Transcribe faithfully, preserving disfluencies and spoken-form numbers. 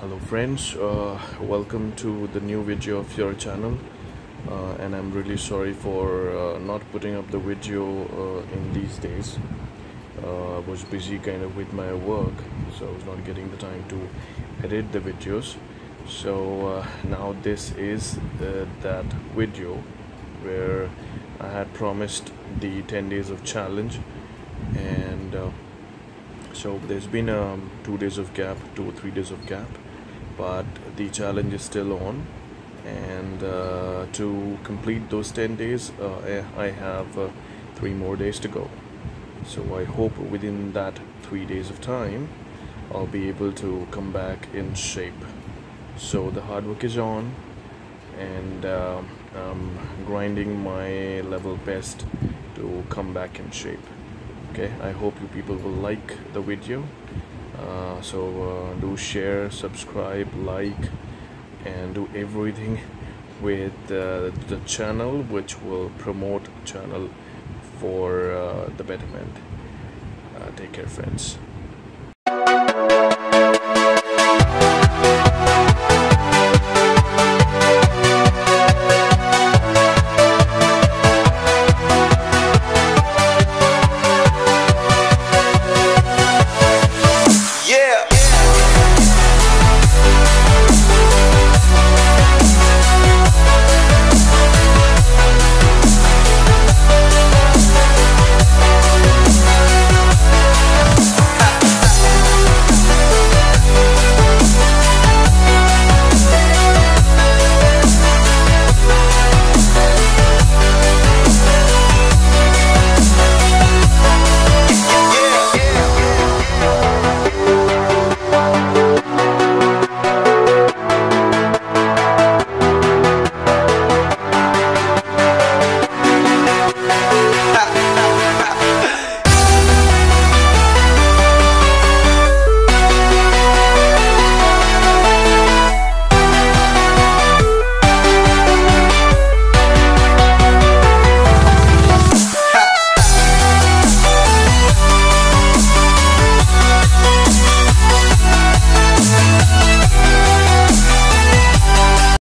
Hello friends, uh, welcome to the new video of your channel, uh, and I'm really sorry for uh, not putting up the video uh, in these days. uh, I was busy kind of with my work, so I was not getting the time to edit the videos. So uh, now this is uh, that video where I had promised the ten days of challenge, and uh, so there's been um, two days of gap, two or three days of gap, but the challenge is still on. And uh, to complete those ten days, uh, I have uh, three more days to go. So I hope within that three days of time I'll be able to come back in shape. So the hard work is on, and uh, I'm grinding my level best to come back in shape. Okay, I hope you people will like the video. Uh, so uh, do share, subscribe, like, and do everything with uh, the channel, which will promote channel for uh, the betterment. Uh, take care, friends.